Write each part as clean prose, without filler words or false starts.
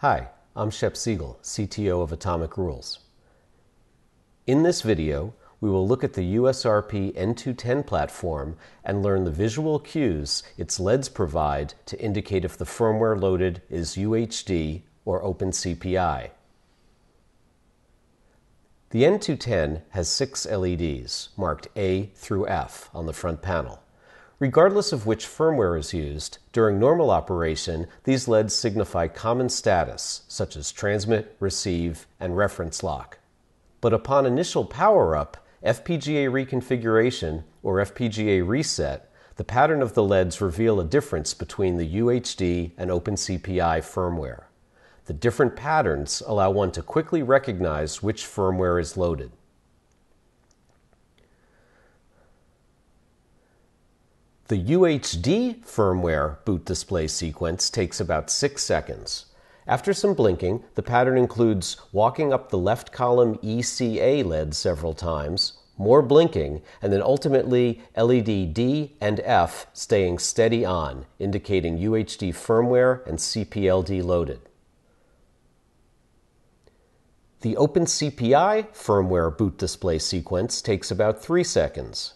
Hi, I'm Shep Siegel, CTO of Atomic Rules. In this video, we will look at the USRP N210 platform and learn the visual cues its LEDs provide to indicate if the firmware loaded is UHD or OpenCPI. The N210 has 6 LEDs marked A through F on the front panel. Regardless of which firmware is used, during normal operation, these LEDs signify common status, such as transmit, receive, and reference lock. But upon initial power-up, FPGA reconfiguration, or FPGA reset, the pattern of the LEDs reveal a difference between the UHD and OpenCPI firmware. The different patterns allow one to quickly recognize which firmware is loaded. The UHD firmware boot display sequence takes about 6 seconds. After some blinking, the pattern includes walking up the left column ECA LED several times, more blinking, and then ultimately LED D and F staying steady on, indicating UHD firmware and CPLD loaded. The OpenCPI firmware boot display sequence takes about 3 seconds.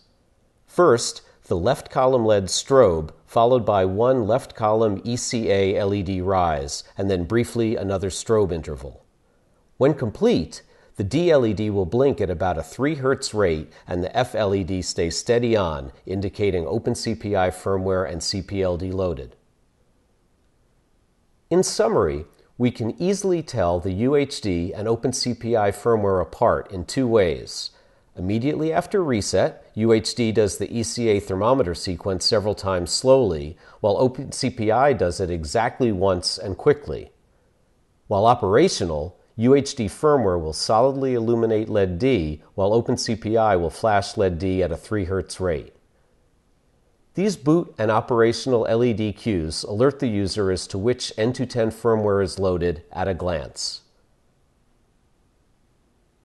First, the left column LED strobe, followed by one left column ECA LED rise, and then briefly another strobe interval. When complete, the D LED will blink at about a 3 Hz rate, and the F LED stays steady on, indicating OpenCPI firmware and CPLD loaded. In summary, we can easily tell the UHD and OpenCPI firmware apart in 2 ways. Immediately after reset, UHD does the ECA thermometer sequence several times slowly, while OpenCPI does it exactly once and quickly. While operational, UHD firmware will solidly illuminate LED D, while OpenCPI will flash LED D at a 3 Hz rate. These boot and operational LED cues alert the user as to which N210 firmware is loaded at a glance.